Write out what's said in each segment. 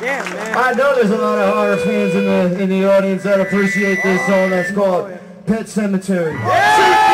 Yeah, man. I know there's a lot of horror fans in the audience that appreciate this song. That's called Pet Cemetery. Yeah!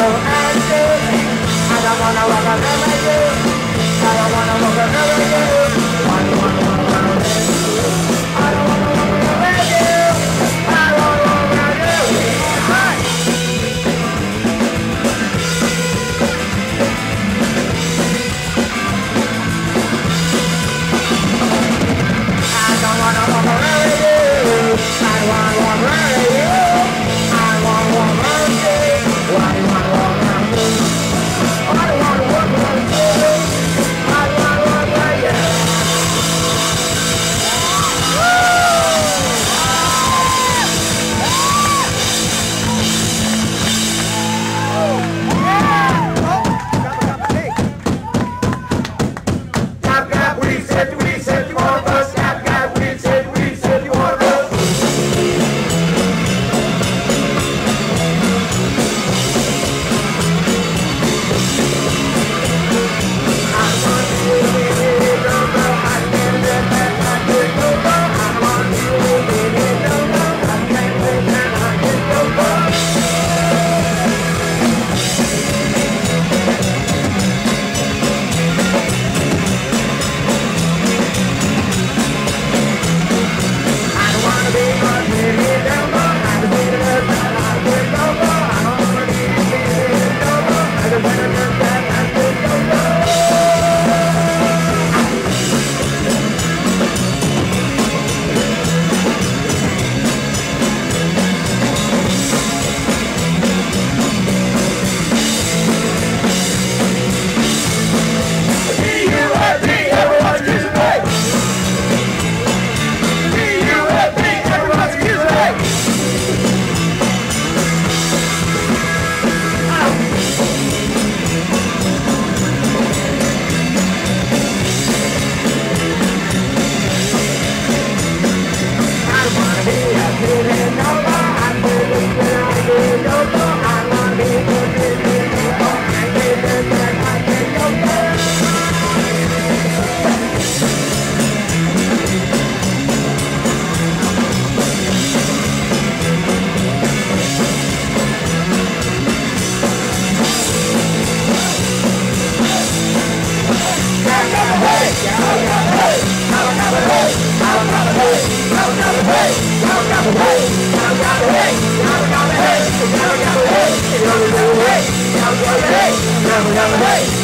so angry. I don't wanna walk around with you. I don't wanna walk around with you. I don't wanna walk around with you. I don't wanna walk around with you. I don't wanna walk around with you. Hi. I don't wanna walk around with you. I don't wanna walk around with you. I wanna walk around with you. Why do you wanna walk around with you? Hey!